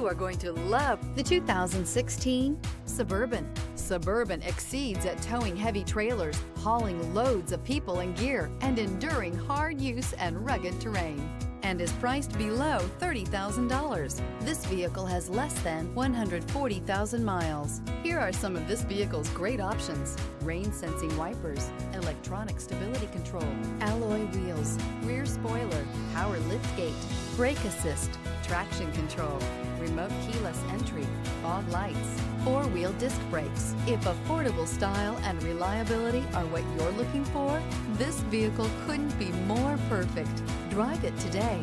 you are going to love the 2016 Suburban. Suburban exceeds at towing heavy trailers, hauling loads of people and gear, and enduring hard use and rugged terrain, and is priced below $30,000. This vehicle has less than 140,000 miles. Here are some of this vehicle's great options: rain sensing wipers, electronic stability control, alloy wheels, rear spoiler, power liftgate, brake assist, traction control, remote keyless entry, fog lights, four-wheel disc brakes. If affordable style and reliability are what you're looking for, this vehicle couldn't be more perfect. Drive it today.